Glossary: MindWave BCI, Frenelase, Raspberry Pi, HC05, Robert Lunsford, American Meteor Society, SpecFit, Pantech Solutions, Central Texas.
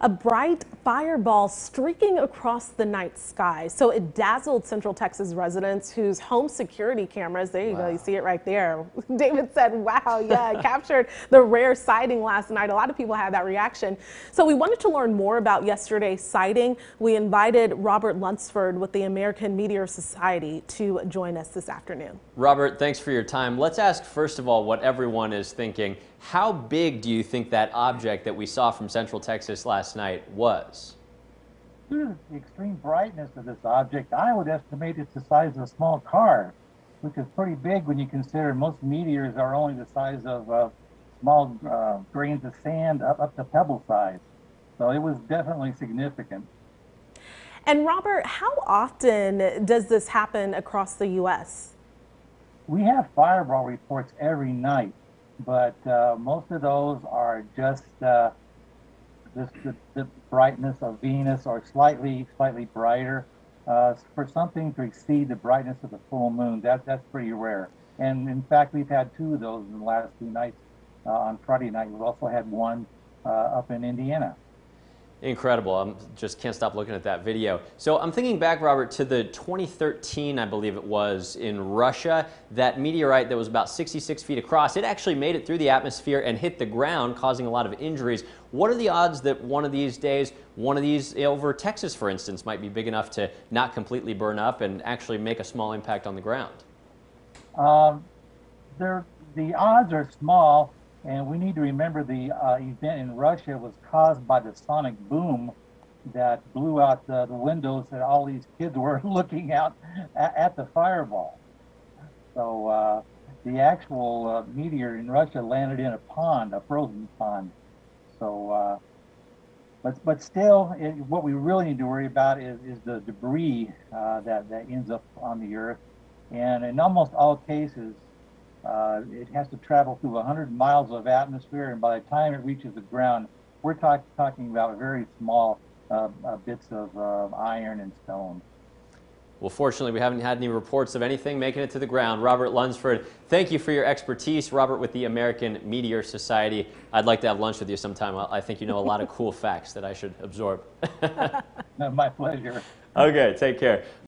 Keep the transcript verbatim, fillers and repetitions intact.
a bright fireball streaking across the night sky. So it dazzled Central Texas residents whose home security cameras, there you wow. go, you see it right there. David said, wow, yeah, captured the rare sighting last night. A lot of people had that reaction. So we wanted to learn more about yesterday's sighting. We invited Robert Lunsford with the American Meteor Society to join us this afternoon. Robert, thanks for your time. Let's ask, first of all, what everyone is thinking. How big do you think that object that we saw from Central Texas last night was? Due to the extreme brightness of this object, I would estimate it's the size of a small car, which is pretty big when you consider most meteors are only the size of uh, small uh, grains of sand up, up to pebble size. So it was definitely significant. And Robert, how often does this happen across the U S? We have fireball reports every night, but uh, most of those are just uh, this, the, the brightness of Venus or slightly, slightly brighter. Uh, for something to exceed the brightness of the full moon, that, that's pretty rare. And in fact, we've had two of those in the last two nights. Uh, on Friday night, we've also had one uh, up in Indiana. Incredible. I just can't stop looking at that video. So I'm thinking back, Robert, to the twenty thirteen, I believe it was, in Russia. That meteorite that was about sixty-six feet across, it actually made it through the atmosphere and hit the ground, causing a lot of injuries. What are the odds that one of these days, one of these over Texas, for instance, might be big enough to not completely burn up and actually make a small impact on the ground? Um, there, the odds are small. And we need to remember the uh, event in Russia was caused by the sonic boom that blew out the, the windows that all these kids were looking out at, at the fireball. So uh, the actual uh, meteor in Russia landed in a pond, a frozen pond. So, uh, but, but still, it, what we really need to worry about is, is the debris uh, that, that ends up on the earth. And in almost all cases, Uh, it has to travel through one hundred miles of atmosphere, and by the time it reaches the ground, we're talk talking about very small uh, uh, bits of uh, iron and stone. Well, fortunately, we haven't had any reports of anything making it to the ground. Robert Lunsford, thank you for your expertise. Robert with the American Meteor Society. I'd like to have lunch with you sometime. I think you know a lot of cool facts that I should absorb. My pleasure. Okay, take care.